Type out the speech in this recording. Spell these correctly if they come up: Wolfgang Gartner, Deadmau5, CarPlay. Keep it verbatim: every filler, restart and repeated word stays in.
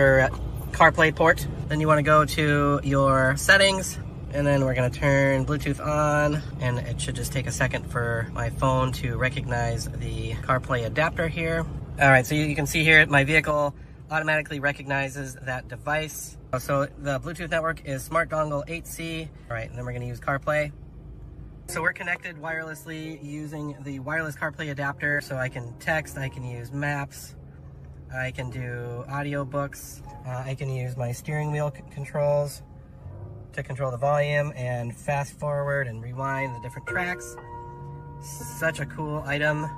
your CarPlay port. Then you want to go to your settings, and then we're going to turn Bluetooth on, and it should just take a second for my phone to recognize the CarPlay adapter here. All right, so you, you can see here my vehicle automatically recognizes that device. So the Bluetooth network is Smart Dongle eight C. All right, and then we're going to use CarPlay. So we're connected wirelessly using the wireless CarPlay adapter. So I can text, I can use maps, I can do audiobooks, uh, I can use my steering wheel controls to control the volume and fast forward and rewind the different tracks. Such a cool item.